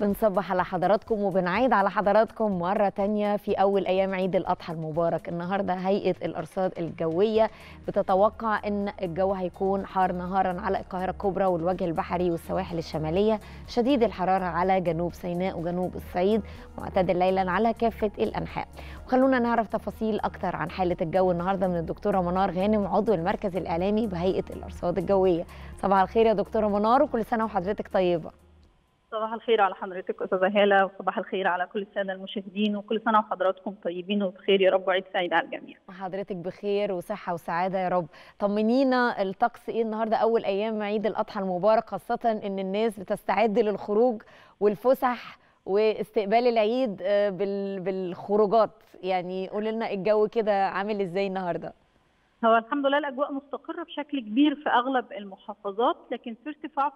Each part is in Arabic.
بنصبح على حضراتكم وبنعيد على حضراتكم مرة تانية في أول أيام عيد الأضحى المبارك. النهاردة هيئة الأرصاد الجوية بتتوقع أن الجو هيكون حار نهارا على القاهرة الكبرى والوجه البحري والسواحل الشمالية، شديد الحرارة على جنوب سيناء وجنوب الصعيد، معتدل ليلا على كافة الأنحاء. وخلونا نعرف تفاصيل أكتر عن حالة الجو النهاردة من الدكتورة منار غانم، عضو المركز الإعلامي بهيئة الأرصاد الجوية. صباح الخير يا دكتورة منار وكل سنة وحضرتك طيبة. صباح الخير على حضرتك أستاذة هالة، وصباح الخير على كل السادة المشاهدين، وكل سنة وحضراتكم طيبين وبخير يا رب، وعيد سعيد على الجميع. وحضرتك بخير وصحة وسعادة يا رب. طمنينا الطقس إيه النهاردة أول أيام عيد الأضحى المبارك، خاصة إن الناس بتستعد للخروج والفسح واستقبال العيد بالخروجات، يعني قولي لنا الجو كده عامل إزاي النهاردة؟ هو الحمد لله الأجواء مستقرة بشكل كبير في أغلب المحافظات، لكن في ارتفاع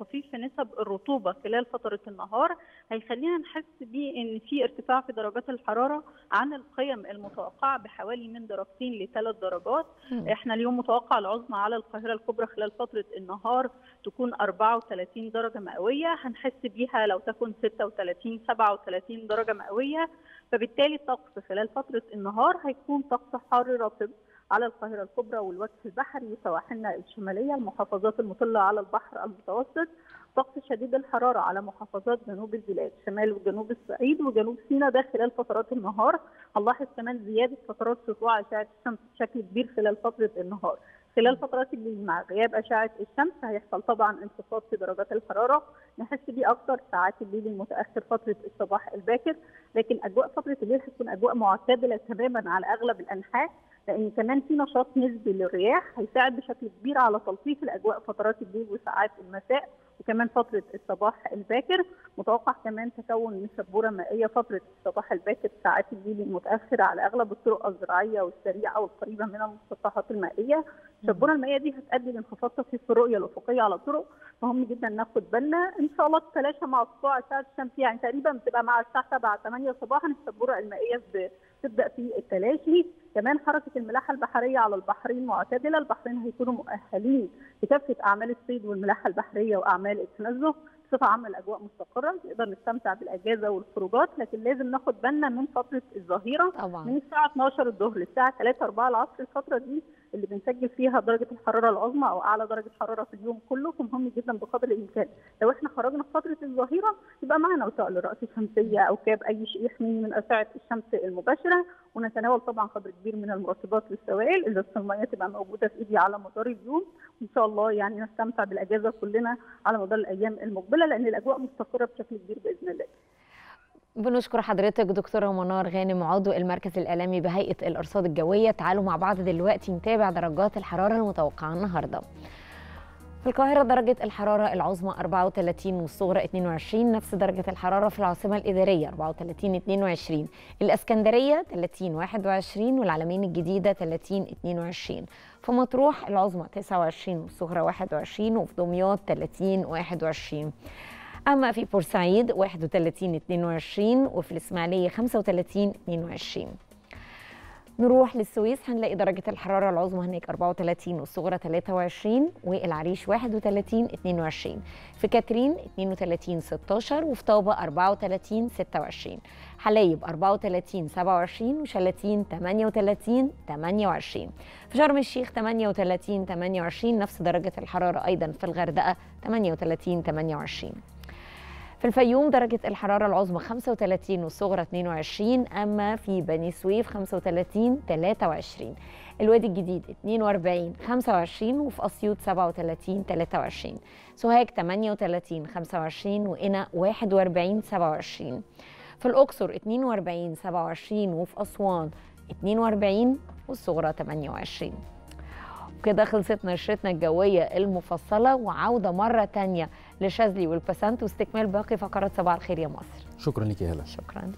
طفيف في نسب الرطوبة خلال فترة النهار هيخلينا نحس بأن في ارتفاع في درجات الحرارة عن القيم المتوقعة بحوالي من 2 ل3 درجات. احنا اليوم متوقع العظمى على القاهرة الكبرى خلال فترة النهار تكون 34 درجة مئوية، هنحس بيها لو تكون 36 37 درجة مئوية، فبالتالي الطقس خلال فترة النهار هيكون طقس حار رطب على القاهرة الكبرى والوجه البحري، سواحلنا الشمالية، المحافظات المطلة على البحر المتوسط، طقس شديد الحرارة على محافظات جنوب البلاد، شمال وجنوب الصعيد وجنوب سيناء، ده خلال فترات النهار. هنلاحظ كمان زيادة فترات سطوع أشعة الشمس بشكل كبير خلال فترة النهار. خلال فترات الليل مع غياب أشعة الشمس هيحصل طبعا انخفاض في درجات الحرارة نحس بيه أكتر ساعات الليل المتأخر فترة الصباح الباكر، لكن أجواء فترة الليل هتكون أجواء معتدلة تماما على أغلب الأنحاء، لأن كمان في نشاط نسبي للرياح هيساعد بشكل كبير على تلطيف الأجواء فترات الليل وساعات المساء وكمان فترة الصباح الباكر. متوقع كمان تكون من شبورة مائية فترة الصباح الباكر ساعات الليل المتأخرة على أغلب الطرق الزراعية والسريعة والقريبة من المسطحات المائية. الشبورة المائية دي هتؤدي لانخفاض طفيف في الرؤية الأفقية على الطرق، مهم جدا ناخد بالنا. إن شاء الله تتلاشى مع سطوع أشعة الشمس، يعني تقريبا بتبقى مع الساعة 7 8 صباحا الشبورة المائية تبدأ في التلاشي. كمان حركة الملاحة البحرية على البحرين معتدلة، البحرين هيكونوا مؤهلين لكافة أعمال الصيد والملاحة البحرية وأعمال التنزه. بصفة عامة الأجواء مستقرة، نقدر نستمتع بالأجازة والخروجات، لكن لازم ناخد بالنا من فترة الظهيرة من الساعة 12 الظهر للساعة 3 4 العصر، الفترة دي اللي بنسجل فيها درجة الحرارة العظمى أو أعلى درجة حرارة في اليوم كله، فمهم جدا بقدر الإمكان لو إحنا خرجنا في فترة الظهيرة يبقى معنا وسائل للرأس الشمسية أو كاب أي شيء يحميني من أشعة الشمس المباشرة، ونتناول طبعا قدر كبير من المرطبات للسوائل، إذا المية تبقى موجودة في إيدي على مدار اليوم، وإن شاء الله يعني نستمتع بالأجازة كلنا على مدار الأيام المقبلة لأن الأجواء مستقرة بشكل كبير بإذن الله. بنشكر حضرتك دكتورة منار غانم، عضو المركز الإعلامي بهيئة الأرصاد الجوية. تعالوا مع بعض دلوقتي نتابع درجات الحرارة المتوقعة النهارده. في القاهرة درجة الحرارة العظمى 34 والصغرى 22، نفس درجة الحرارة في العاصمة الإدارية 34 22، الإسكندرية 30 21 والعلمين الجديدة 30 22، في مطروح العظمى 29 والصغرى 21 وفي دمياط 30 21. أما في بورسعيد 31 22 وفي الإسماعيلية 35 22. نروح للسويس هنلاقي درجة الحرارة العظمى هناك 34 والصغرى 23 والعريش 31 22، في كاترين 32 16 وفي طابة 34 26، حلايب 34 27 وشلاتين 38 28، في شرم الشيخ 38 28 نفس درجة الحرارة أيضا، في الغردقة 38 28. في الفيوم درجة الحرارة العظمى 35 والصغرى 22، أما في بني سويف 35 23، الوادي الجديد 42 25 وفي أسيوط 37 23، سوهاج 38 25 وقنا 41 27، في الأقصر 42 27 وفي أسوان 42 والصغرى 28. كده خلصت نشرتنا الجوية المفصلة، وعودة مرة تانية لشاذلي والبسنت واستكمال باقي فقرات صباح الخير يا مصر. شكرا لك يا هلا. شكرا.